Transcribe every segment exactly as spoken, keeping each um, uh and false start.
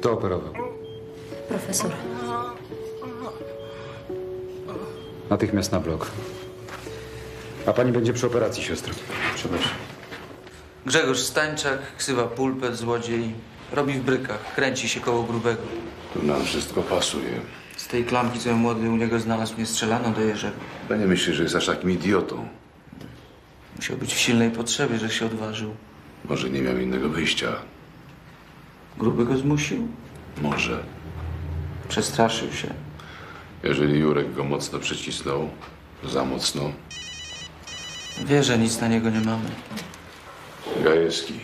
Kto operował? Profesor. Natychmiast na blok. A pani będzie przy operacji, siostro. Przepraszam. Grzegorz Stańczak, ksywa Pulpet, złodziej. Robi w brykach, kręci się koło grubego. Tu nam wszystko pasuje. Z tej klamki, co młody u niego znalazł, nie strzelano do Jerzego. Ja nie myślę, że jest aż takim idiotą. Musiał być w silnej potrzebie, że się odważył. Może nie miał innego wyjścia. Gruby go zmusił? Może. Przestraszył się. Jeżeli Jurek go mocno przycisnął, za mocno. Wie, że nic na niego nie mamy. Gajewski.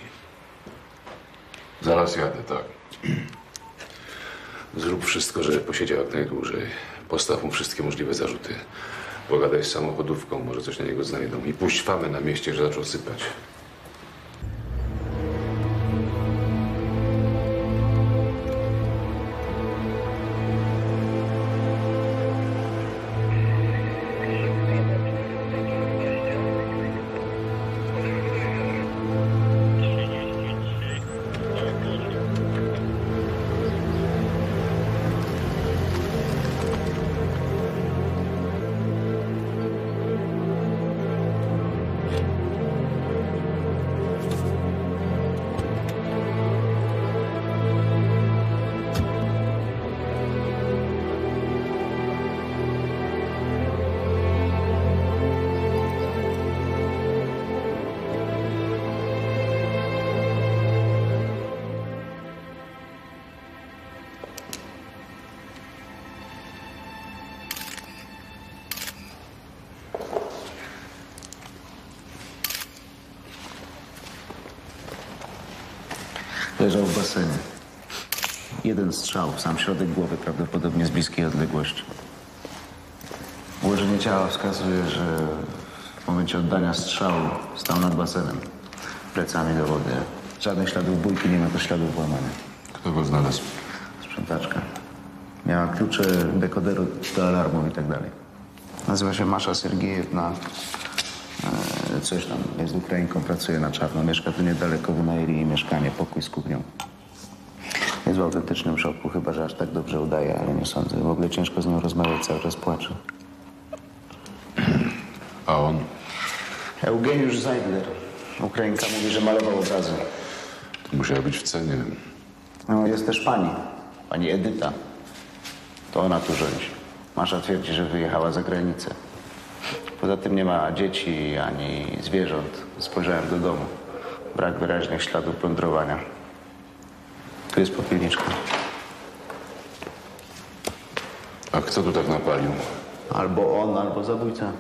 Zaraz jadę, tak. Zrób wszystko, żeby posiedział jak najdłużej. Postaw mu wszystkie możliwe zarzuty. Pogadaj z samochodówką, może coś na niego znajdą. I puść famę na mieście, że zaczął sypać. Leżał w basenie. Jeden strzał, w sam środek głowy, prawdopodobnie z bliskiej odległości. Ułożenie ciała wskazuje, że w momencie oddania strzału stał nad basenem, plecami do wody. Żadnych śladów bójki, nie ma też śladów łamania. Kto go znalazł? Sprzątaczka. Miała klucze, dekoderu do alarmu i tak dalej. Nazywa się Masza Sergiejewna. Coś tam, jest Ukrainką, pracuje na czarno. Mieszka tu niedaleko, wynajęli jej mieszkanie, pokój z kuchnią. Jest w autentycznym szoku, chyba że aż tak dobrze udaje, ale nie sądzę. W ogóle ciężko z nią rozmawiać, cały czas płacze. A on? Eugeniusz Zajdler. Ukrainka mówi, że malował obrazy. To musiała być w cenie. No, jest też pani. Pani Edyta. To ona tu rządzi. Masza twierdzi, że wyjechała za granicę. Poza tym nie ma dzieci ani zwierząt. Spojrzałem do domu. Brak wyraźnych śladów plądrowania. Tu jest popielniczka. A kto tu tak napalił? Albo on, albo zabójca.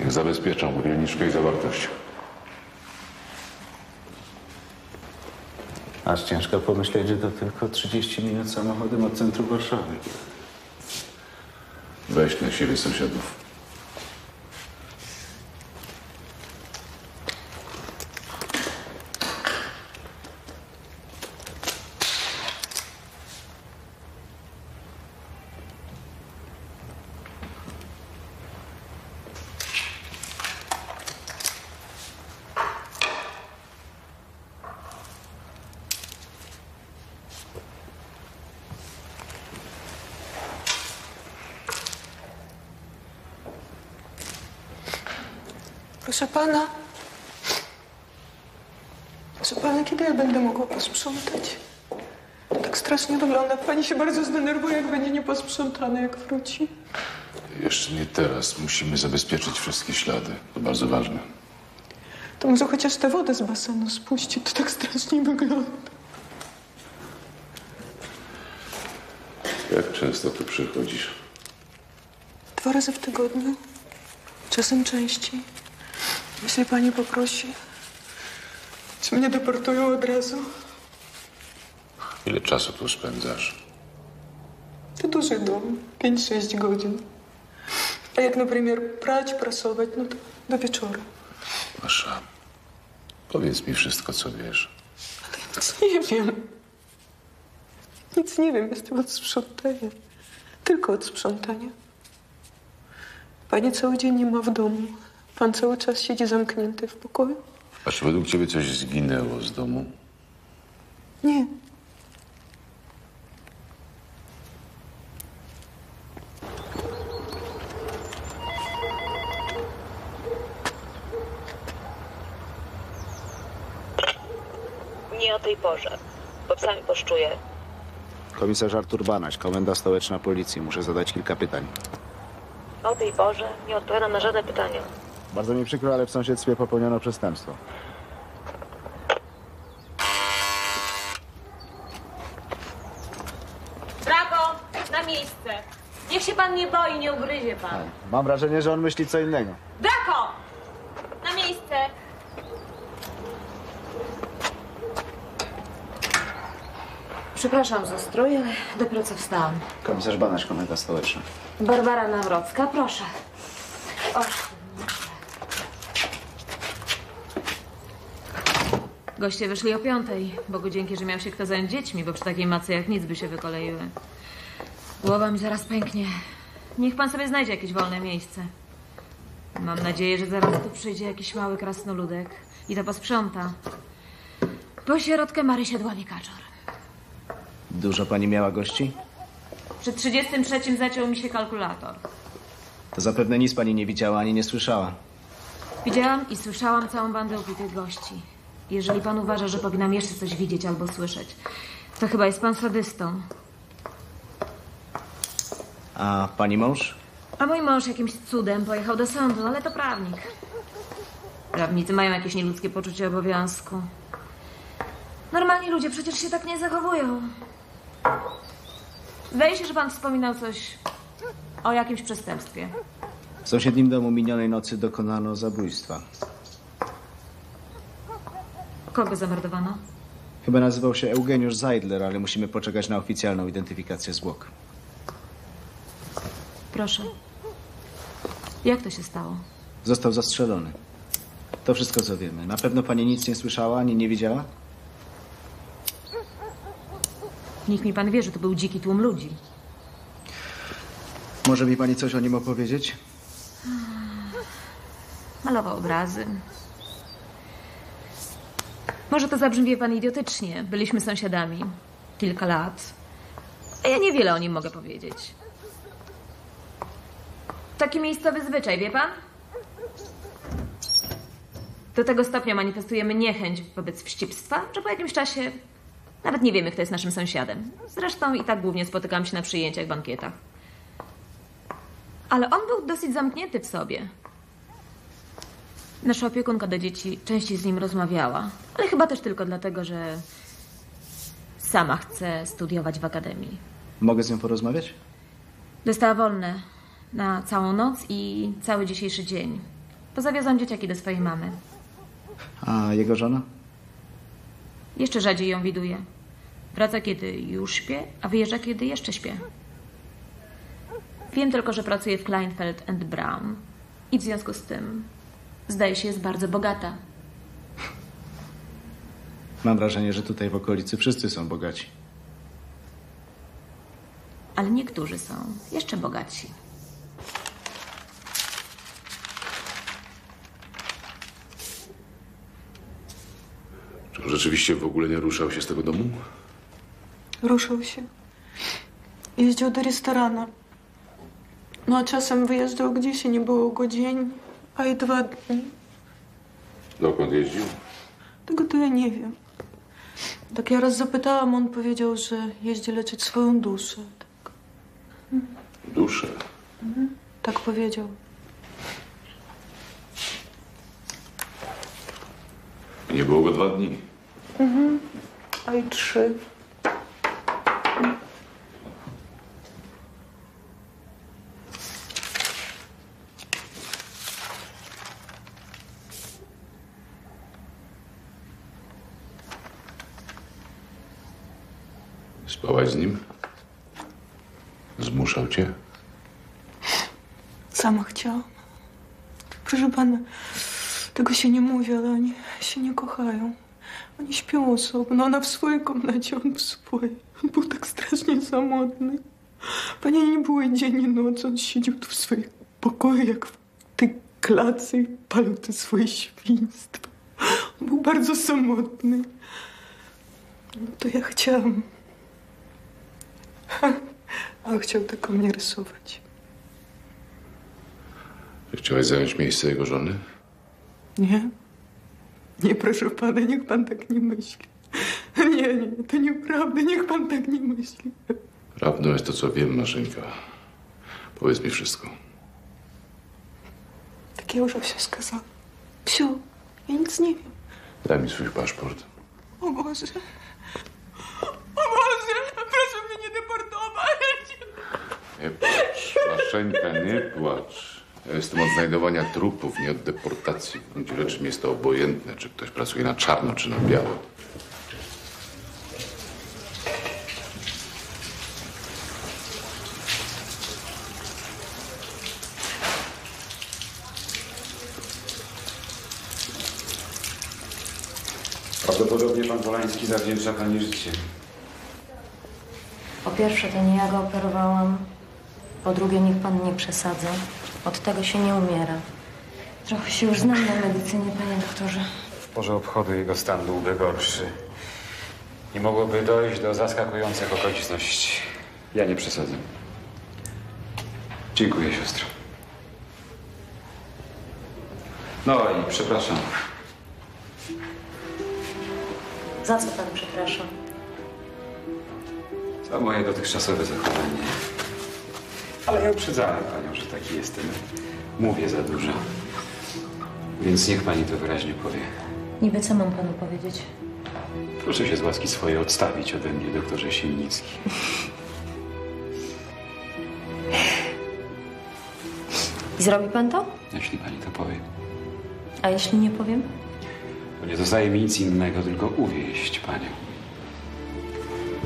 Niech zabezpieczą popielniczkę i zawartość. Aż ciężko pomyśleć, że to tylko trzydzieści minut samochodem od centrum Warszawy. Weź na siebie sąsiadów. Proszę pana, proszę pana, kiedy ja będę mogła posprzątać? Tak strasznie wygląda. Pani się bardzo zdenerwuje, jak będzie nieposprzątane, jak wróci. Jeszcze nie teraz. Musimy zabezpieczyć wszystkie ślady. To bardzo ważne. To może chociaż tę wodę z basenu spuścić. To tak strasznie wygląda. Jak często tu przychodzisz? Dwa razy w tygodniu. Czasem częściej. Jeśli pani poprosi, czy mnie deportują od razu? Ile czasu tu spędzasz? To duży dom, pięć sześć godzin. A jak na przykład prać, prasować, no to do wieczora. Masza, powiedz mi wszystko, co wiesz. Ale ja nic nie wiem. Nic nie wiem, jestem od sprzątania. Tylko od sprzątania. Pani cały dzień nie ma w domu. Pan cały czas siedzi zamknięty w pokoju. A czy według ciebie coś zginęło z domu? Nie. o tej porze, bo psami poszczuję. Komisarz Artur Banaś, Komenda Stołeczna Policji. Muszę zadać kilka pytań. O tej porze nie odpowiadam na żadne pytania. Bardzo mi przykro, ale w sąsiedztwie popełniono przestępstwo. Brawo! Na miejsce! Niech się pan nie boi, nie ugryzie pan. Mam wrażenie, że on myśli co innego. Brako! Na miejsce! Przepraszam za strój, ale dopiero co wstałam. Komisarz Banaś, Komenda Stołeczna. Barbara Nawrocka, proszę. O. Goście wyszli o piątej. Bogu dzięki, że miał się kto zająć dziećmi, bo przy takiej macy jak nic by się wykoleiły. Głowa mi zaraz pęknie. Niech pan sobie znajdzie jakieś wolne miejsce. Mam nadzieję, że zaraz tu przyjdzie jakiś mały krasnoludek i to posprząta. Po środkę Mary Siedłowik-Kaczor. Dużo pani miała gości? Przy trzydziestym trzecim zaciął mi się kalkulator. To zapewne nic pani nie widziała ani nie słyszała. Widziałam i słyszałam całą bandę opitych gości. Jeżeli pan uważa, że powinnam jeszcze coś widzieć albo słyszeć, to chyba jest pan sadystą. A pani mąż? A mój mąż jakimś cudem pojechał do sądu, ale to prawnik. Prawnicy mają jakieś nieludzkie poczucie obowiązku. Normalni ludzie przecież się tak nie zachowują. Zdaje się, że pan wspominał coś o jakimś przestępstwie. W sąsiednim domu minionej nocy dokonano zabójstwa. Kogo zamordowano? Chyba nazywał się Eugeniusz Zajdler, ale musimy poczekać na oficjalną identyfikację zwłok. Proszę. Jak to się stało? Został zastrzelony. To wszystko, co wiemy. Na pewno pani nic nie słyszała, ani nie widziała? Niech mi pan wie, że to był dziki tłum ludzi. Może mi pani coś o nim opowiedzieć? Malował obrazy. Może to zabrzmi pan idiotycznie. Byliśmy sąsiadami. Kilka lat. A ja niewiele o nim mogę powiedzieć. Taki miejscowy zwyczaj, wie pan? Do tego stopnia manifestujemy niechęć wobec wścibstwa, że po jakimś czasie nawet nie wiemy, kto jest naszym sąsiadem. Zresztą i tak głównie spotykam się na przyjęciach, bankietach. Ale on był dosyć zamknięty w sobie. Nasza opiekunka do dzieci częściej z nim rozmawiała, ale chyba też tylko dlatego, że sama chce studiować w akademii. Mogę z nią porozmawiać? Dostała wolne na całą noc i cały dzisiejszy dzień. Pozawiozłam dzieciaki do swojej mamy. A jego żona? Jeszcze rzadziej ją widuje. Wraca, kiedy już śpię, a wyjeżdża, kiedy jeszcze śpię. Wiem tylko, że pracuje w Kleinfeld and Brown i w związku z tym zdaje się jest bardzo bogata. Mam wrażenie, że tutaj w okolicy wszyscy są bogaci. Ale niektórzy są jeszcze bogaci. Rzeczywiście w ogóle nie ruszał się z tego domu? Ruszał się. Jeździł do restorana. No a czasem wyjeżdżał gdzieś i nie było go dzień, a i dwa dni. Dokąd jeździł? Tego to ja nie wiem. Tak ja raz zapytałam, on powiedział, że jeździ leczyć swoją duszę. Tak. Duszę? Mhm. Tak powiedział. I nie było go dwa dni. Mhm. A i trzy. Spałaś z nim? Zmuszał cię? Sama chciałam. Proszę pana, tego się nie mówi, ale oni się nie kochają. Oni śpią osobno, ona w swojej komnacie, on w swojej. On był tak strasznie samotny. Panie, nie było dzień i noc, on siedział tu w swoim pokoju, jak w tej klatce i palił te swoje świństwo. On był bardzo samotny. No to ja chciałam. A on chciał tylko mnie rysować. Chciałaś zająć miejsce jego żony? Nie. Nie, proszę pana, niech pan tak nie myśli. Nie, nie, to nieprawda. Niech pan tak nie myśli. Prawdą jest to, co wiem, Maszeńka. Powiedz mi wszystko. Tak ja już się skazałam. Psiu, ja nic nie wiem. Daj mi swój paszport. O Boże. O Boże, proszę mnie nie deportować. Nie płacz, Maszeńka, nie płacz. Ja jestem od znajdowania trupów, nie od deportacji. W gruncie rzeczy mi jest to obojętne, czy ktoś pracuje na czarno, czy na biało. Prawdopodobnie pan Polański zawdzięcza pani życie. Po pierwsze, to nie ja go operowałam. Po drugie, niech pan nie przesadza. Od tego się nie umiera. Trochę się już znam na medycynie, panie doktorze. W porze obchodu jego stan byłby gorszy. I mogłoby dojść do zaskakujących okoliczności. Ja nie przesadzam. Dziękuję, siostro. No i przepraszam. Za co pan przepraszam? Za moje dotychczasowe zachowanie. Ale ja uprzedzałem panią, że taki jestem. Mówię za dużo. Więc niech pani to wyraźnie powie. Niby co mam panu powiedzieć? Proszę się z łaski swojej odstawić ode mnie, doktorze Siennicki. I zrobi pan to? Jeśli pani to powie. A jeśli nie powiem? To nie zostaje mi nic innego, tylko uwieść panią.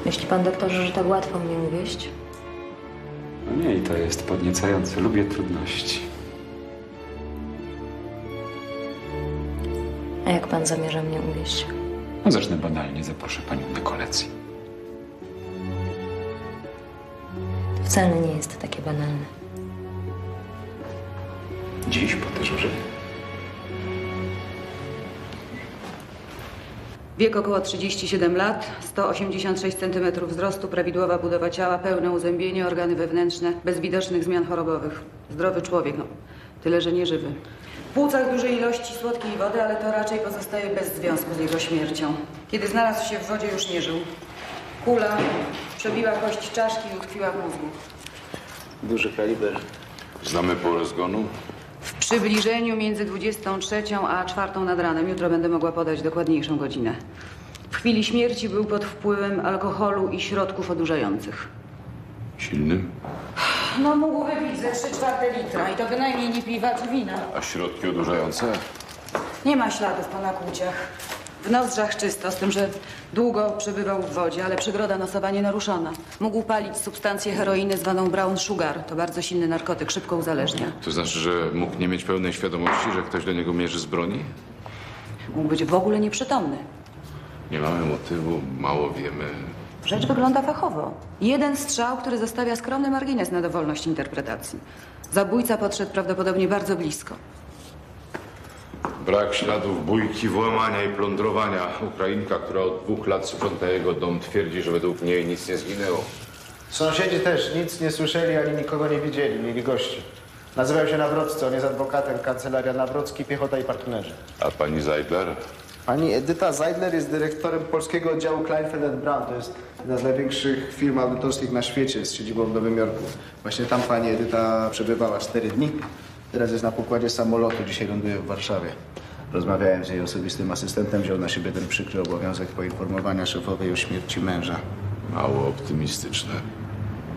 Myśli pan, doktorze, że tak łatwo mnie uwieść? No nie, i to jest podniecające. Lubię trudności. A jak pan zamierza mnie uwieść? No zacznę banalnie. Zaproszę panią na kolację. To wcale nie jest takie banalne. Dziś po dyżurze. Wiek około trzydzieści siedem lat, sto osiemdziesiąt sześć centymetrów wzrostu, prawidłowa budowa ciała, pełne uzębienie, organy wewnętrzne, bez widocznych zmian chorobowych. Zdrowy człowiek, no. Tyle, że nie żywy. W płucach dużej ilości słodkiej wody, ale to raczej pozostaje bez związku z jego śmiercią. Kiedy znalazł się w wodzie, już nie żył. Kula przebiła kość czaszki i utkwiła w mózgu. Duży kaliber. Znamy porę zgonu? W przybliżeniu między dwudziestą trzecią a czwartą nad ranem. Jutro będę mogła podać dokładniejszą godzinę. W chwili śmierci był pod wpływem alkoholu i środków odurzających. Silnym? No mógł wypić ze trzy czwarte litra i to bynajmniej nie piwa czy wina. A środki odurzające? Nie ma śladów po nakłuciach. W nozdrzach czysto, z tym, że długo przebywał w wodzie, ale przegroda nosowa nienaruszona. Mógł palić substancję heroiny zwaną brown sugar. To bardzo silny narkotyk, szybko uzależnia. To znaczy, że mógł nie mieć pełnej świadomości, że ktoś do niego mierzy z broni? Mógł być w ogóle nieprzytomny. Nie mamy motywu, mało wiemy. Rzecz wygląda fachowo. Jeden strzał, który zostawia skromny margines na dowolność interpretacji. Zabójca podszedł prawdopodobnie bardzo blisko. Brak śladów bójki, włamania i plądrowania. Ukrainka, która od dwóch lat sprząta jego dom, twierdzi, że według niej nic nie zginęło. Sąsiedzi też nic nie słyszeli, ani nikogo nie widzieli. Mieli gości. Nazywają się Nawroccy, on jest adwokatem, kancelaria Nawrocki, piechota i partnerzy. A pani Zajdler? Pani Edyta Zajdler jest dyrektorem polskiego oddziału Kleinfeld and Brown. To jest jedna z największych firm audytorskich na świecie, z siedzibą w Nowym Jorku. Właśnie tam pani Edyta przebywała cztery dni. Teraz jest na pokładzie samolotu, dzisiaj ląduje w Warszawie. Rozmawiałem z jej osobistym asystentem, wziął na siebie ten przykry obowiązek poinformowania szefowej o śmierci męża. Mało optymistyczne.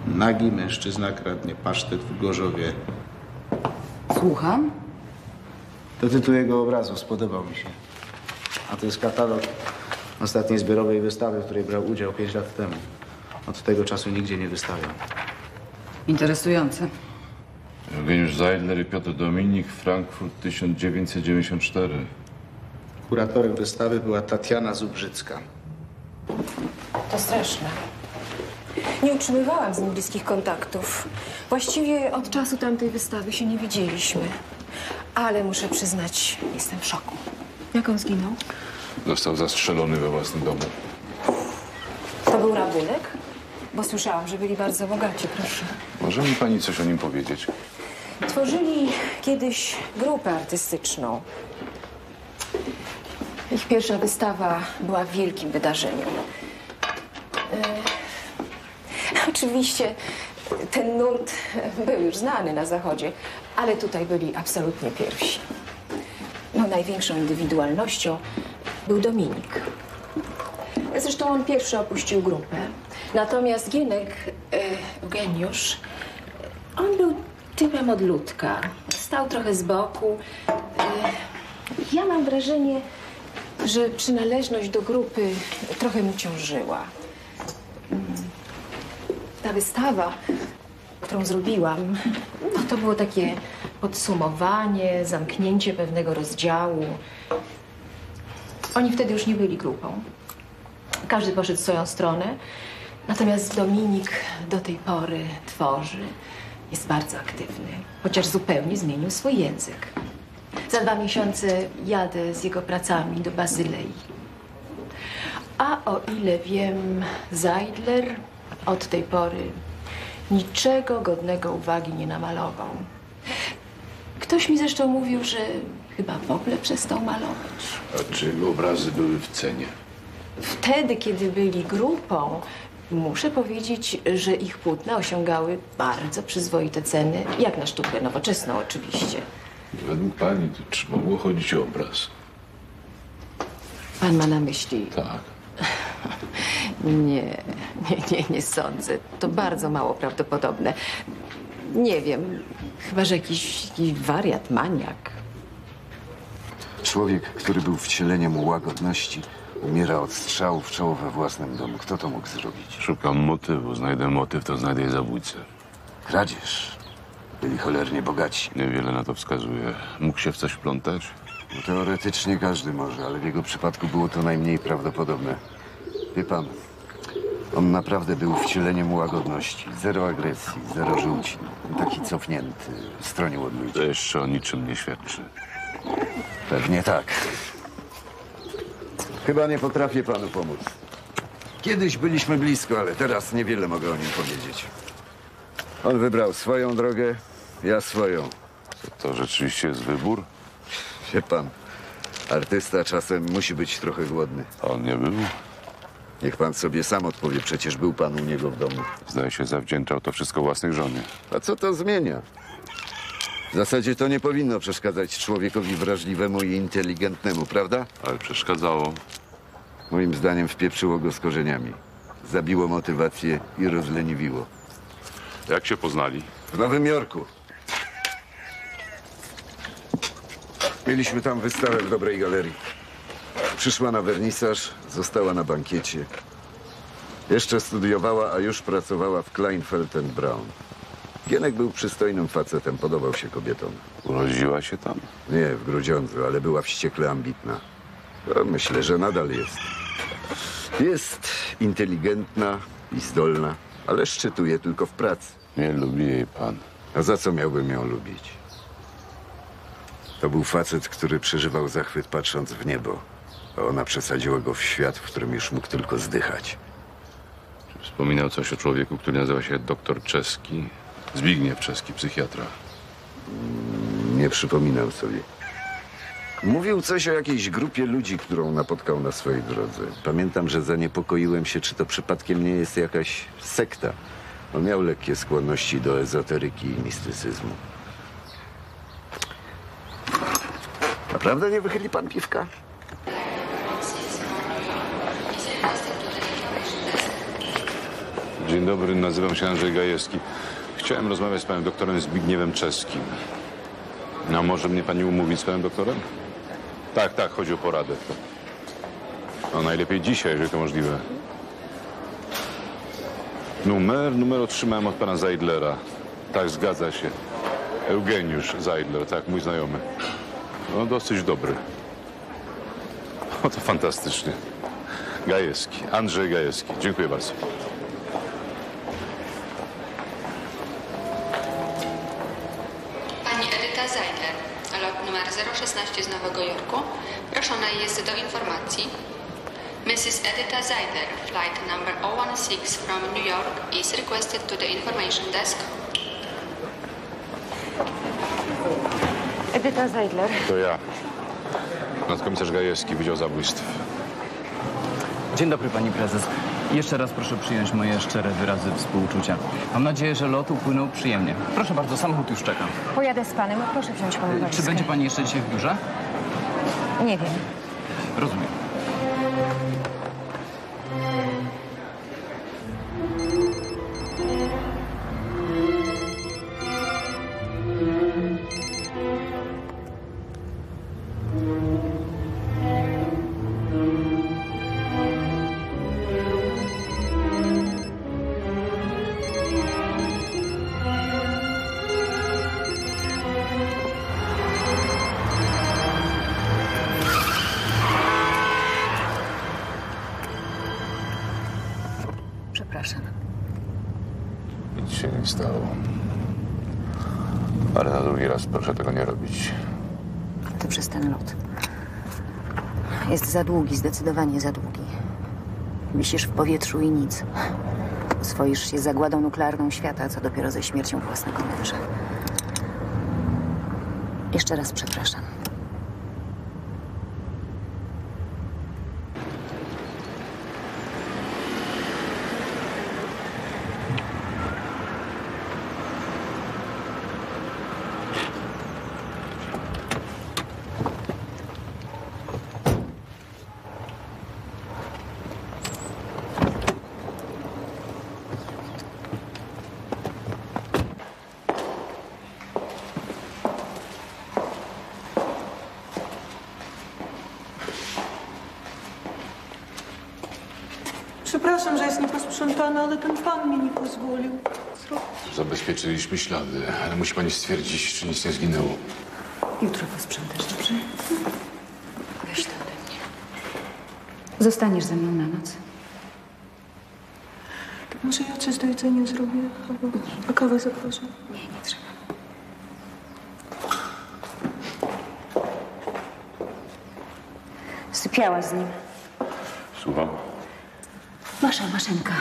Nagi mężczyzna kradnie pasztet w Gorzowie. Słucham? To tytuł jego obrazu, spodobał mi się. A to jest katalog ostatniej zbiorowej wystawy, w której brał udział pięć lat temu. Od tego czasu nigdzie nie wystawiał. Interesujące. Eugeniusz Zajdler i Piotr Dominik, Frankfurt tysiąc dziewięćset dziewięćdziesiąt cztery. Kuratorem wystawy była Tatiana Zubrzycka. To straszne. Nie utrzymywałam z nim bliskich kontaktów. Właściwie od czasu tamtej wystawy się nie widzieliśmy. Ale muszę przyznać, jestem w szoku. Jak on zginął? Został zastrzelony we własnym domu. To był rabunek? Bo słyszałam, że byli bardzo bogaci, proszę. Może mi pani coś o nim powiedzieć? Tworzyli kiedyś grupę artystyczną. Ich pierwsza wystawa była wielkim wydarzeniem. E, oczywiście ten nurt był już znany na Zachodzie, ale tutaj byli absolutnie pierwsi. No, największą indywidualnością był Dominik. Zresztą on pierwszy opuścił grupę. Natomiast Gienek, e, Eugeniusz, on był typem odludka. Stał trochę z boku. Ja mam wrażenie, że przynależność do grupy trochę mu ciążyła. Ta wystawa, którą zrobiłam, no to było takie podsumowanie, zamknięcie pewnego rozdziału. Oni wtedy już nie byli grupą. Każdy poszedł w swoją stronę. Natomiast Dominik do tej pory tworzy. Jest bardzo aktywny, chociaż zupełnie zmienił swój język. Za dwa miesiące jadę z jego pracami do Bazylei. A o ile wiem, Zajdler od tej pory niczego godnego uwagi nie namalował. Ktoś mi zresztą mówił, że chyba w ogóle przestał malować. A czy obrazy były w cenie? Wtedy, kiedy byli grupą, muszę powiedzieć, że ich płótna osiągały bardzo przyzwoite ceny, jak na sztukę nowoczesną oczywiście. Według pani, to czy mogło chodzić o obraz? Pan ma na myśli? Tak. Nie, nie, nie, nie sądzę. To bardzo mało prawdopodobne. Nie wiem, chyba że jakiś, jakiś wariat, maniak. Człowiek, który był wcieleniem łagodności, umiera od strzału w czoło we własnym domu. Kto to mógł zrobić? Szukam motywu. Znajdę motyw, to znajdę zabójcę. Kradzież. Byli cholernie bogaci. Niewiele na to wskazuje. Mógł się w coś wplątać? No, teoretycznie każdy może, ale w jego przypadku było to najmniej prawdopodobne. Wie pan, on naprawdę był wcieleniem łagodności. Zero agresji, zero żółci. Taki cofnięty, stronił od ludzi. To jeszcze o niczym nie świadczy. Pewnie tak. Chyba nie potrafię panu pomóc. Kiedyś byliśmy blisko, ale teraz niewiele mogę o nim powiedzieć. On wybrał swoją drogę, ja swoją. To, to rzeczywiście jest wybór? Wie pan, artysta czasem musi być trochę głodny. A on nie był? Niech pan sobie sam odpowie, przecież był pan u niego w domu. Zdaje się, zawdzięczał to wszystko własnej żonie. A co to zmienia? W zasadzie to nie powinno przeszkadzać człowiekowi wrażliwemu i inteligentnemu, prawda? Ale przeszkadzało. Moim zdaniem wpieprzyło go z korzeniami. Zabiło motywację i rozleniwiło. Jak się poznali? W Nowym Jorku. Mieliśmy tam wystawę w Dobrej Galerii. Przyszła na wernisaż, została na bankiecie. Jeszcze studiowała, a już pracowała w Kleinfeld and Brown. Gienek był przystojnym facetem, podobał się kobietom. Urodziła się tam? Nie, w Grudziądzu, ale była wściekle ambitna. No, myślę, że nadal jest. Jest inteligentna i zdolna, ale szczytuje tylko w pracy. Nie lubi jej pan. A za co miałbym ją lubić? To był facet, który przeżywał zachwyt patrząc w niebo, a ona przesadziła go w świat, w którym już mógł tylko zdychać. Czy wspominał coś o człowieku, który nazywa się doktor Czerski? Zbigniew Czerski, psychiatra. Nie przypominam sobie. Mówił coś o jakiejś grupie ludzi, którą napotkał na swojej drodze. Pamiętam, że zaniepokoiłem się, czy to przypadkiem nie jest jakaś sekta. On miał lekkie skłonności do ezoteryki i mistycyzmu. Naprawdę nie wychyli pan piwka? Dzień dobry, nazywam się Andrzej Gajewski. Chciałem rozmawiać z panem doktorem Zbigniewem Czeskim. No, może mnie pani umówić z panem doktorem? Tak, tak, chodzi o poradę. No, najlepiej dzisiaj, jeżeli to możliwe. Numer? Numer otrzymałem od pana Zajdlera. Tak, zgadza się. Eugeniusz Zajdler, tak, mój znajomy. No, dosyć dobry. O, to fantastycznie. Gajewski, Andrzej Gajewski. Dziękuję bardzo. szesnaście z Nowego Jorku. Proszona jest do informacji. missus Edyta Zajdler, flight number zero one six from New York, is requested to the information desk. Edyta Zajdler. To ja. Nadkomisarz Gajewski, Wydział Zabójstw. Dzień dobry, pani prezes. Jeszcze raz proszę przyjąć moje szczere wyrazy współczucia. Mam nadzieję, że lot upłynął przyjemnie. Proszę bardzo, samochód już czeka. Pojadę z panem, proszę wziąć panu walizkę. Czy będzie pani jeszcze dzisiaj w biurze? Nie wiem. Rozumiem. Proszę tego nie robić. To przez ten lot. Jest za długi, zdecydowanie za długi. Wisisz w powietrzu i nic. Oswoisz się z zagładą nuklearną świata, co dopiero ze śmiercią własnego męża. Jeszcze raz przepraszam. Przepraszam, że jest nieposprzątana, ale ten pan mi nie pozwolił. Zabezpieczyliśmy ślady, ale musi pani stwierdzić, czy nic nie zginęło. Jutro posprzątasz, dobrze? Weź to ode mnie. Zostaniesz ze mną na noc. To może ja coś do jedzenia zrobię, albo a kawę zaproszę? Nie, nie trzeba. Sypiałaś z nim. Słucham? Wasza maszynka.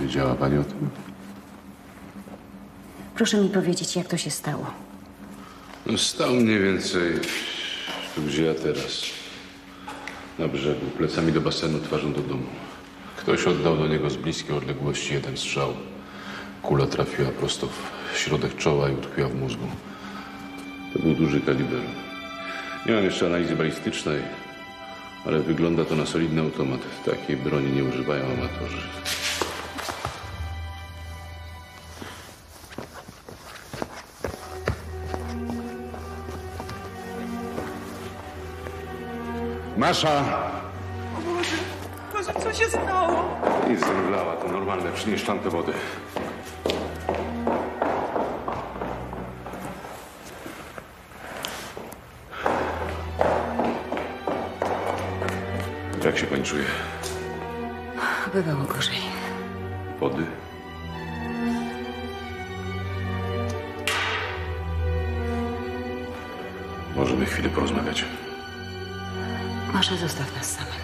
Wiedziała pani o tym? Proszę mi powiedzieć, jak to się stało. No, stał mniej więcej tu, gdzie ja teraz. Na brzegu, plecami do basenu, twarzą do domu. Ktoś oddał do niego z bliskiej odległości jeden strzał. Kula trafiła prosto w środek czoła i utkwiła w mózgu. To był duży kaliber. Nie mam jeszcze analizy balistycznej. Ale wygląda to na solidny automat. Takiej broni nie używają amatorzy. Masza! O Boże, Boże, co się stało? Nic, zemdlała, to normalne. Przynieś szklankę wody. Jak się pani czuje? Bywało gorzej. Wody? Możemy chwilę porozmawiać. Masza, zostaw nas samych.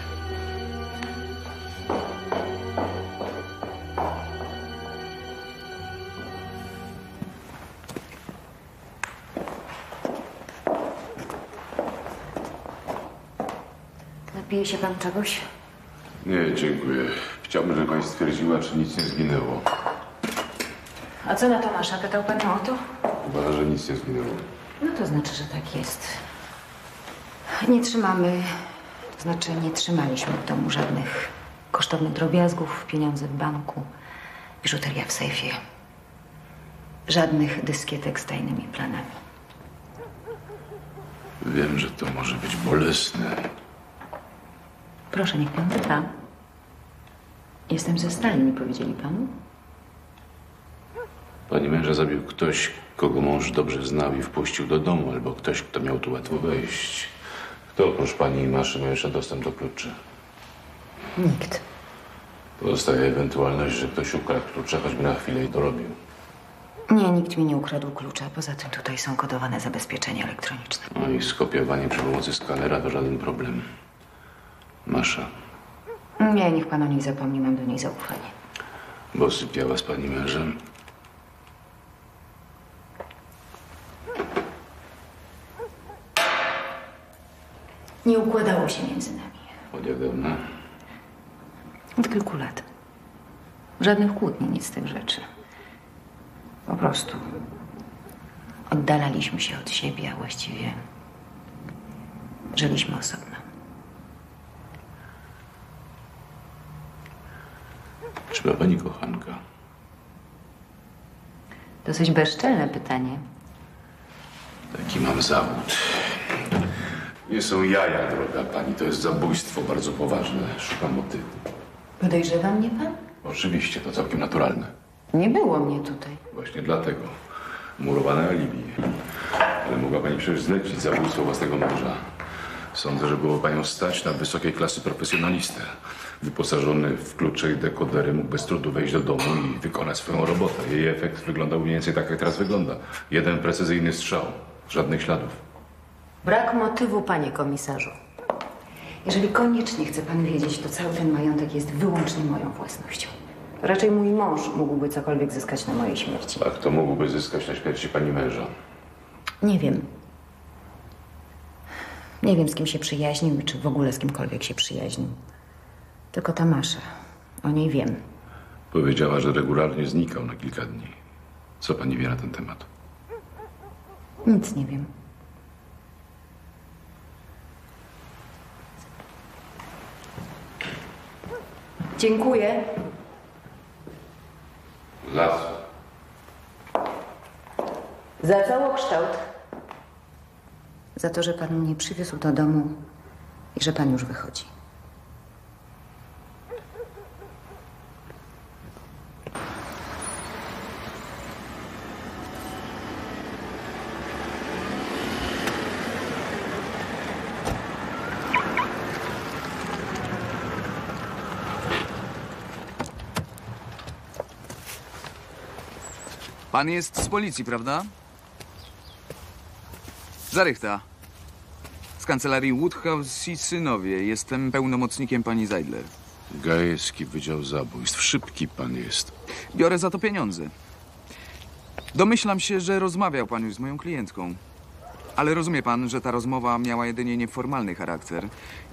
Pije się pan czegoś? Nie, dziękuję. Chciałbym, żeby pani stwierdziła, czy nic nie zginęło. A co na to, Masza? Pytał pan o to? Uważa, że nic nie zginęło. No to znaczy, że tak jest. Nie trzymamy, to znaczy nie trzymaliśmy w domu żadnych kosztownych drobiazgów, pieniądze w banku, biżuteria w sejfie. Żadnych dyskietek z tajnymi planami. Wiem, że to może być bolesne. Proszę, niech pan pyta. Jestem ze stali, nie powiedzieli panu? Pani męża zabił ktoś, kogo mąż dobrze znał i wpuścił do domu, albo ktoś, kto miał tu łatwo wejść. Kto oprócz pani i Maszy miał jeszcze dostęp do kluczy? Nikt. Pozostaje ewentualność, że ktoś ukradł klucze, choćby na chwilę i dorobił. Nie, nikt mi nie ukradł klucza. Poza tym tutaj są kodowane zabezpieczenia elektroniczne. No i skopiowanie przy pomocy skanera to żaden problem. Masza. Nie, niech pan o niej zapomni, mam do niej zaufanie. Bo sypiała z pani mężem? Nie układało się między nami. Od jak dawna? Od kilku lat. Żadnych kłótni, nic z tych rzeczy. Po prostu oddalaliśmy się od siebie, a właściwie żyliśmy osobno. Czy była pani kochanka? Dosyć bezczelne pytanie. Taki mam zawód. Nie są jaja, droga pani. To jest zabójstwo bardzo poważne. Szukam motywu. Podejrzewa mnie pan? Oczywiście, to całkiem naturalne. Nie było mnie tutaj. Właśnie dlatego. Murowane alibi. Ale mogła pani przecież zlecić zabójstwo własnego męża. Sądzę, że było panią stać na wysokiej klasy profesjonalistę. Wyposażony w klucze i dekodery mógł bez trudu wejść do domu i wykonać swoją robotę. Jej efekt wyglądał mniej więcej tak, jak teraz wygląda. Jeden precyzyjny strzał. Żadnych śladów. Brak motywu, panie komisarzu. Jeżeli koniecznie chce pan wiedzieć, to cały ten majątek jest wyłącznie moją własnością. Raczej mój mąż mógłby cokolwiek zyskać na mojej śmierci. A kto mógłby zyskać na śmierci pani męża? Nie wiem. Nie wiem, z kim się przyjaźnił i czy w ogóle z kimkolwiek się przyjaźnił. Tylko ta Masza. O niej wiem. Powiedziała, że regularnie znikał na kilka dni. Co pani wie na ten temat? Nic nie wiem. Dziękuję. Za co? Za całokształt. Za to, że pan mnie przywiózł do domu i że pan już wychodzi. Pan jest z policji, prawda? Zarychta. Z kancelarii Woodhouse i synowie. Jestem pełnomocnikiem pani Zajdler. Gajewski, Wydział Zabójstw. Szybki pan jest. Biorę za to pieniądze. Domyślam się, że rozmawiał pan już z moją klientką. Ale rozumie pan, że ta rozmowa miała jedynie nieformalny charakter.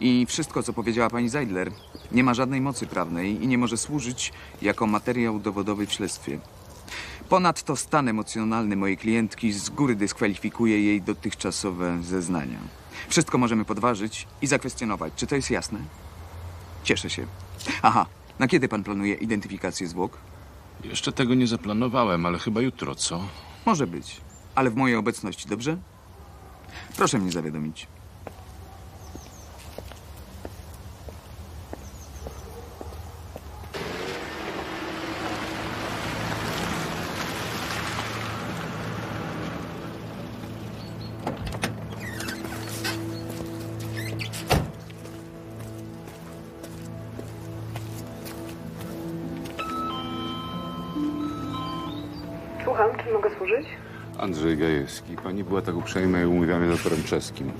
I wszystko, co powiedziała pani Zajdler, nie ma żadnej mocy prawnej i nie może służyć jako materiał dowodowy w śledztwie. Ponadto stan emocjonalny mojej klientki z góry dyskwalifikuje jej dotychczasowe zeznania. Wszystko możemy podważyć i zakwestionować. Czy to jest jasne? Cieszę się. Aha, na kiedy pan planuje identyfikację zwłok? Jeszcze tego nie zaplanowałem, ale chyba jutro, co? Może być, ale w mojej obecności, dobrze? Proszę mnie zawiadomić. Andrzej Gajewski. Pani była tak uprzejma i umówiła mnie z doktorem Czeskim.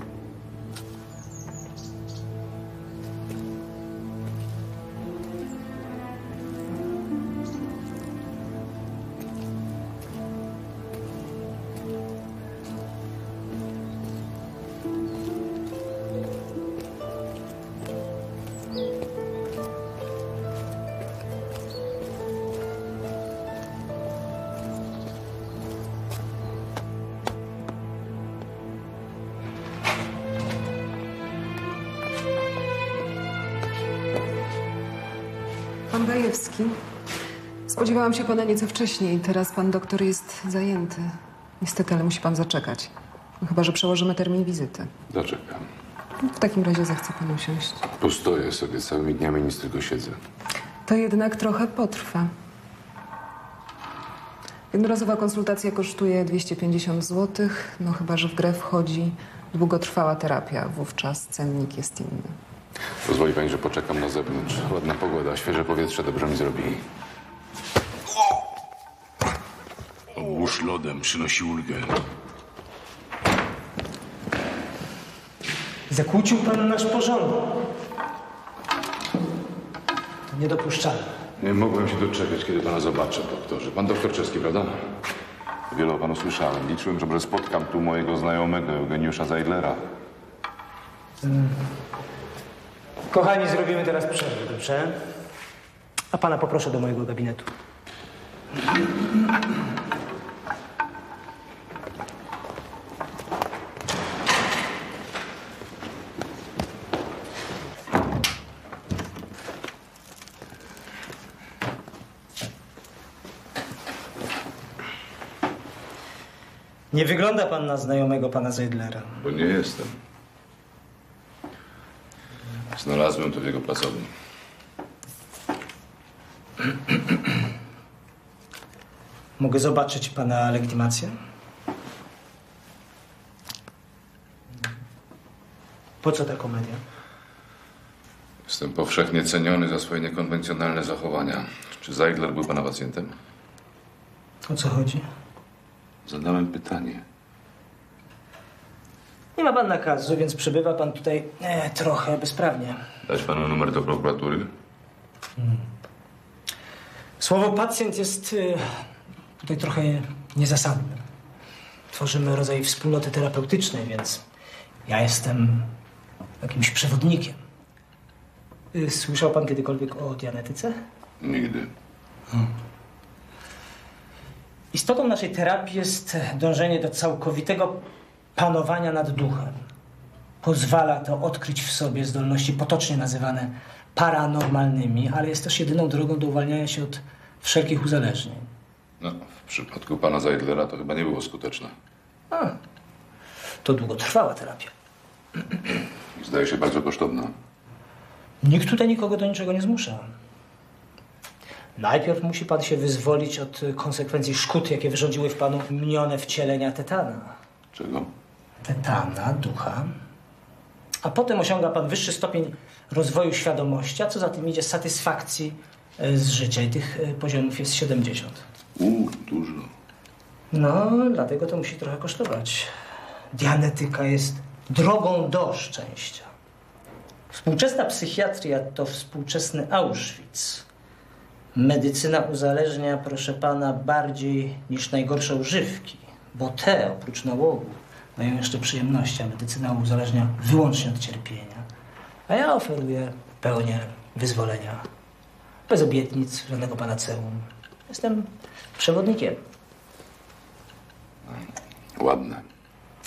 Pan Gajewski, spodziewałam się pana nieco wcześniej. Teraz pan doktor jest zajęty. Niestety, ale musi pan zaczekać. No, chyba że przełożymy termin wizyty. Zaczekam. W takim razie zechce pan usiąść. Postoję sobie całymi dniami, nic tylko siedzę. To jednak trochę potrwa. Jednorazowa konsultacja kosztuje dwieście pięćdziesiąt złotych. No chyba że w grę wchodzi długotrwała terapia. Wówczas cennik jest inny. Pozwoli pani, że poczekam na zewnątrz. Ładna pogoda, świeże powietrze dobrze mi zrobi. Obłóż lodem, przynosi ulgę. Zakłócił pan nasz porządek. To niedopuszczalne. Nie mogłem się doczekać, kiedy pana zobaczę, doktorze. Pan doktor Czerski, prawda? Wiele o panu słyszałem. Liczyłem, że może spotkam tu mojego znajomego, Eugeniusza Zajdlera. Hmm. Kochani, zrobimy teraz przerwę, dobrze? A pana poproszę do mojego gabinetu. Nie wygląda pan na znajomego pana Zajdlera. Bo nie jestem. Znalazłem to w jego pracowni. Mogę zobaczyć pana legitymację? Po co ta komedia? Jestem powszechnie ceniony za swoje niekonwencjonalne zachowania. Czy Zajdler był pana pacjentem? O co chodzi? Zadałem pytanie. Nie ma pan nakazu, więc przebywa pan tutaj e, trochę bezprawnie. Dać panu numer do prokuratury? Hmm. Słowo pacjent jest e, tutaj trochę niezasadne. Tworzymy rodzaj wspólnoty terapeutycznej, więc ja jestem jakimś przewodnikiem. E, słyszał pan kiedykolwiek o dianetyce? Nigdy. Hmm. Istotą naszej terapii jest dążenie do całkowitego panowania nad duchem. Pozwala to odkryć w sobie zdolności potocznie nazywane paranormalnymi, ale jest też jedyną drogą do uwalniania się od wszelkich uzależnień. No, w przypadku pana Zajdlera to chyba nie było skuteczne. A, to długotrwała terapia. Zdaje się bardzo kosztowna. Nikt tutaj nikogo do niczego nie zmusza. Najpierw musi pan się wyzwolić od konsekwencji szkód, jakie wyrządziły w panu minione wcielenia tetana. Czego? Tetana, ducha. A potem osiąga pan wyższy stopień rozwoju świadomości, a co za tym idzie satysfakcji z życia. I tych poziomów jest siedemdziesiąt. U, dużo. No, dlatego to musi trochę kosztować. Dianetyka jest drogą do szczęścia. Współczesna psychiatria to współczesny Auschwitz. Medycyna uzależnia, proszę pana, bardziej niż najgorsze używki, bo te, oprócz nałogu, dają jeszcze przyjemności, a medycyna uzależnia wyłącznie od cierpienia. A ja oferuję pełnię wyzwolenia, bez obietnic, żadnego panaceum. Jestem przewodnikiem. Ładne.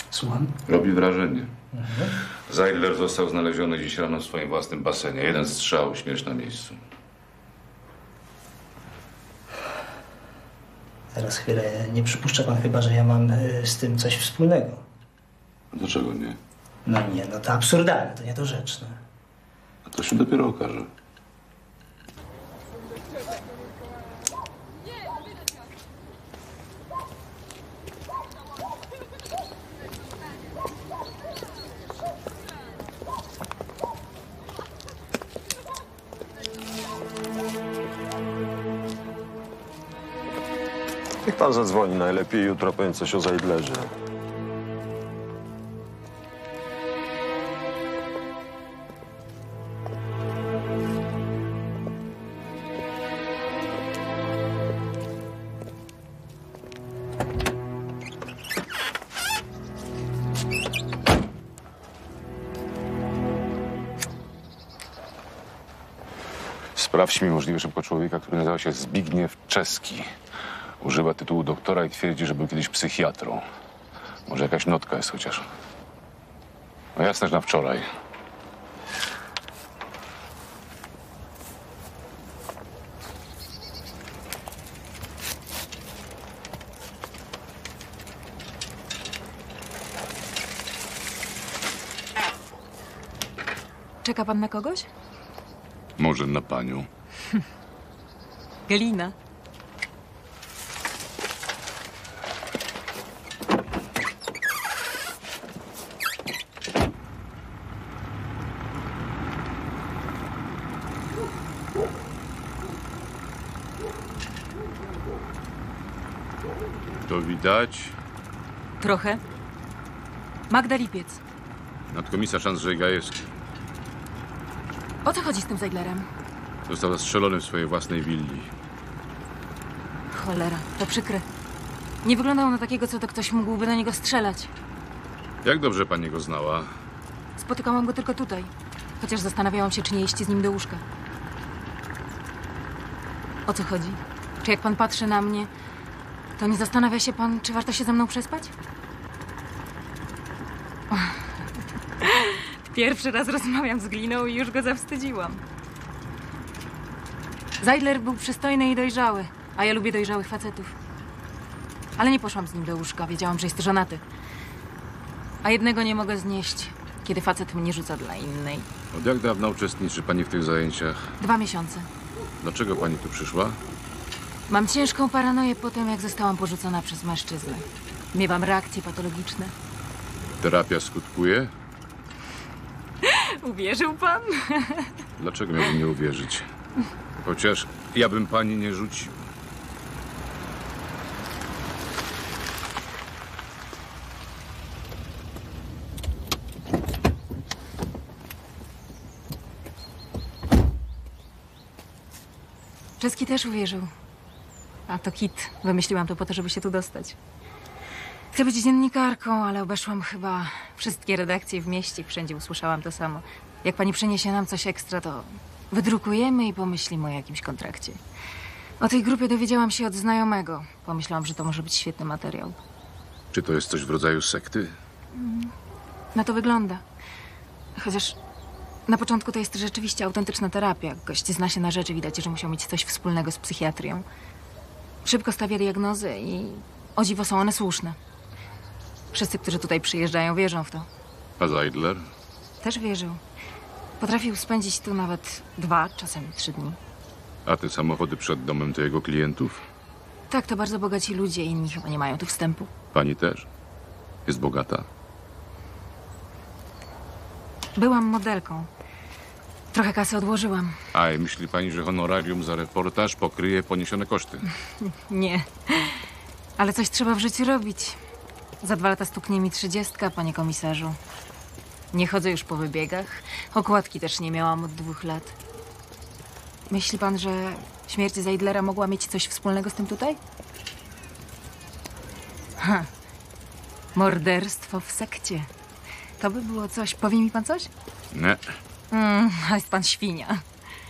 Słucham? Robi wrażenie. Mhm. Zajdler został znaleziony dziś rano w swoim własnym basenie. Jeden strzał, śmierć na miejscu. Teraz chwilę, nie przypuszcza pan chyba, że ja mam z tym coś wspólnego. Dlaczego nie? No nie, no to absurdalne, to niedorzeczne. A to się dopiero okaże. Niech pan zadzwoni, najlepiej jutro powiem coś o Zajdlerze. Sprawdź mi możliwie szybko człowieka, który nazywa się Zbigniew Czerski. Używa tytułu doktora i twierdzi, że był kiedyś psychiatrą. Może jakaś notka jest chociaż. No jasne, że na wczoraj. Czeka pan na kogoś? Może na panią. Galina. To widać? Trochę. Magda Lipiec. Nadkomisarz Andrzej Gajewski. O co chodzi z tym Zajdlerem? Został zastrzelony w swojej własnej willi. Cholera, to przykre. Nie wyglądał na takiego, co to ktoś mógłby do niego strzelać. Jak dobrze pani go znała? Spotykałam go tylko tutaj. Chociaż zastanawiałam się, czy nie iść z nim do łóżka. O co chodzi? Czy jak pan patrzy na mnie, to nie zastanawia się pan, czy warto się ze mną przespać? Pierwszy raz rozmawiam z Gliną i już go zawstydziłam. Zajdler był przystojny i dojrzały, a ja lubię dojrzałych facetów. Ale nie poszłam z nim do łóżka, wiedziałam, że jest żonaty. A jednego nie mogę znieść, kiedy facet mnie rzuca dla innej. Od jak dawna uczestniczy pani w tych zajęciach? Dwa miesiące. Dlaczego pani tu przyszła? Mam ciężką paranoję po tym, jak zostałam porzucona przez mężczyznę. Miewam reakcje patologiczne. Terapia skutkuje? Uwierzył pan? Dlaczego miałbym nie uwierzyć? Chociaż ja bym pani nie rzucił. Czerski też uwierzył. A to kit. Wymyśliłam to po to, żeby się tu dostać. Chcę być dziennikarką, ale obeszłam chyba wszystkie redakcje w mieście. Wszędzie usłyszałam to samo. Jak pani przyniesie nam coś ekstra, to wydrukujemy i pomyślimy o jakimś kontrakcie. O tej grupie dowiedziałam się od znajomego. Pomyślałam, że to może być świetny materiał. Czy to jest coś w rodzaju sekty? No to wygląda. Chociaż na początku to jest rzeczywiście autentyczna terapia. Gość zna się na rzeczy, widać, że musiał mieć coś wspólnego z psychiatrią. Szybko stawia diagnozy i o dziwo są one słuszne. Wszyscy, którzy tutaj przyjeżdżają, wierzą w to. A Zajdler? Też wierzył. Potrafił spędzić tu nawet dwa, czasem trzy dni. A te samochody przed domem to jego klientów? Tak, to bardzo bogaci ludzie, inni chyba nie mają tu wstępu. Pani też? Jest bogata? Byłam modelką. Trochę kasy odłożyłam. A i myśli pani, że honorarium za reportaż pokryje poniesione koszty? Nie. Ale coś trzeba w życiu robić. Za dwa lata stuknie mi trzydziestka, panie komisarzu. Nie chodzę już po wybiegach. Okładki też nie miałam od dwóch lat. Myśli pan, że śmierć Zajdlera mogła mieć coś wspólnego z tym tutaj? Ha. Morderstwo w sekcie. To by było coś. Powie mi pan coś? Nie. Mm, a jest pan świnia.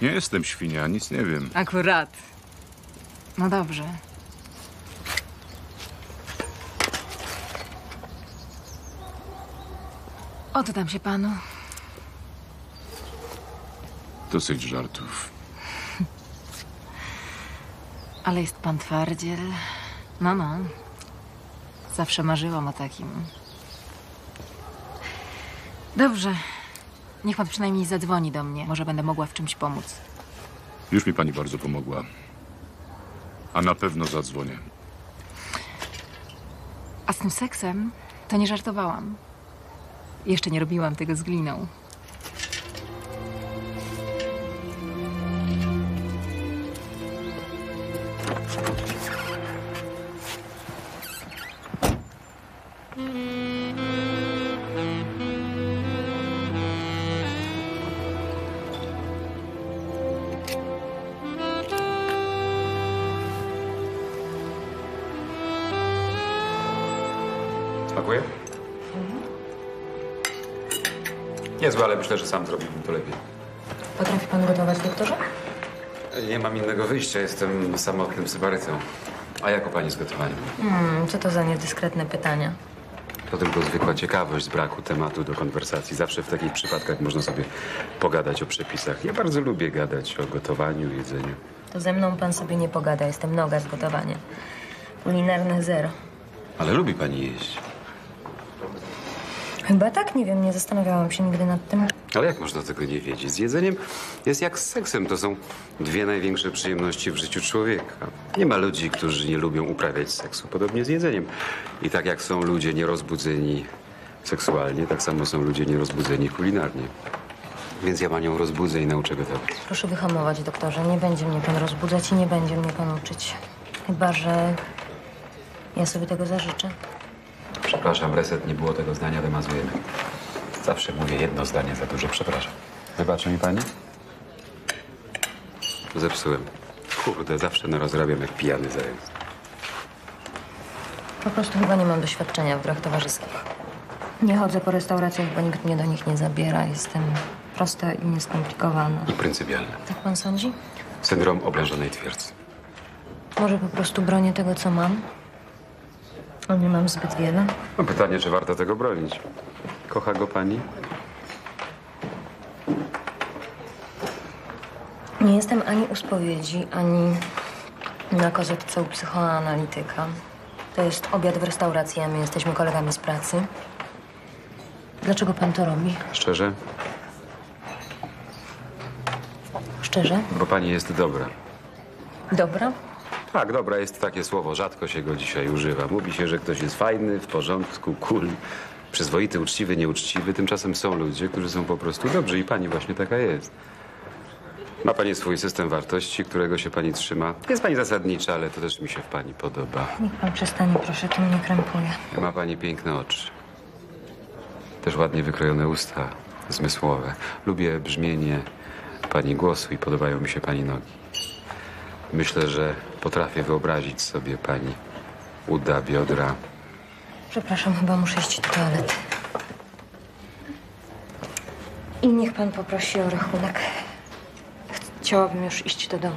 Nie jestem świnia, nic nie wiem. Akurat. No dobrze. Oddam się panu. Dosyć żartów. Ale jest pan twardziel. No, no. Zawsze marzyłam o takim. Dobrze. Niech pan przynajmniej zadzwoni do mnie. Może będę mogła w czymś pomóc. Już mi pani bardzo pomogła. A na pewno zadzwonię. A z tym seksem to nie żartowałam. Jeszcze nie robiłam tego z Gliną. Smakuje? Niezłe, ale myślę, że sam zrobiłbym to lepiej. Potrafi pan gotować, doktorze? Nie mam innego wyjścia. Jestem samotnym sybarytą. A jak u pani z gotowaniem? Hmm, co to za niedyskretne pytania? To tylko zwykła ciekawość z braku tematu do konwersacji. Zawsze w takich przypadkach można sobie pogadać o przepisach. Ja bardzo lubię gadać o gotowaniu, jedzeniu. To ze mną pan sobie nie pogada. Jestem noga z gotowania. Kulinarne zero. Ale lubi pani jeść. Chyba tak, nie wiem, nie zastanawiałam się nigdy nad tym. Ale jak można tego nie wiedzieć? Z jedzeniem jest jak z seksem. To są dwie największe przyjemności w życiu człowieka. Nie ma ludzi, którzy nie lubią uprawiać seksu. Podobnie z jedzeniem. I tak jak są ludzie nierozbudzeni seksualnie, tak samo są ludzie nierozbudzeni kulinarnie. Więc ja panią rozbudzę i nauczę gotować. Proszę wyhamować, doktorze. Nie będzie mnie pan rozbudzać i nie będzie mnie pan uczyć. Chyba że ja sobie tego zażyczę. Przepraszam, reset, nie było tego zdania, wymazujemy. Zawsze mówię jedno zdanie za dużo, przepraszam. Wybaczy mi pani? Zepsułem. Kurde, zawsze narozrabiam jak pijany zając. Po prostu chyba nie mam doświadczenia w grach towarzyskich. Nie chodzę po restauracjach, bo nikt mnie do nich nie zabiera. Jestem prosta i nieskomplikowana. I pryncypialna. Tak pan sądzi? Syndrom oblężonej twierdzy. Może po prostu bronię tego, co mam? A nie mam zbyt wiele. No pytanie, czy warto tego bronić. Kocha go pani? Nie jestem ani u spowiedzi, ani na kozetce u psychoanalityka. To jest obiad w restauracji, a my jesteśmy kolegami z pracy. Dlaczego pan to robi? Szczerze? Szczerze? Bo pani jest dobra. Dobra? Tak, dobra jest takie słowo. Rzadko się go dzisiaj używa. Mówi się, że ktoś jest fajny, w porządku, cool, przyzwoity, uczciwy, nieuczciwy. Tymczasem są ludzie, którzy są po prostu dobrzy i pani właśnie taka jest. Ma pani swój system wartości, którego się pani trzyma. Jest pani zasadnicza, ale to też mi się w pani podoba. Niech pan przestanie, proszę, to mnie krępuje. Ma pani piękne oczy. Też ładnie wykrojone usta, zmysłowe. Lubię brzmienie pani głosu i podobają mi się pani nogi. Myślę, że potrafię wyobrazić sobie pani uda, biodra. Przepraszam, chyba muszę iść do toalety. I niech pan poprosi o rachunek. Chciałabym już iść do domu.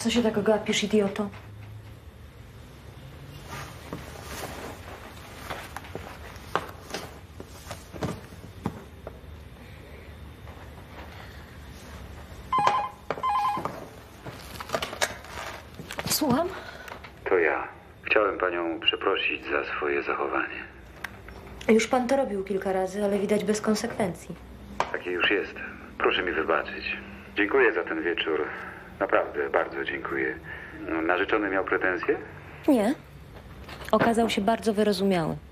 Co się tak gapisz, idioto? Słucham? To ja. Chciałem panią przeprosić za swoje zachowanie. Już pan to robił kilka razy, ale widać bez konsekwencji. Taki już jestem. Proszę mi wybaczyć. Dziękuję za ten wieczór. Naprawdę, bardzo dziękuję. Narzeczony miał pretensje? Nie. Okazał się bardzo wyrozumiały.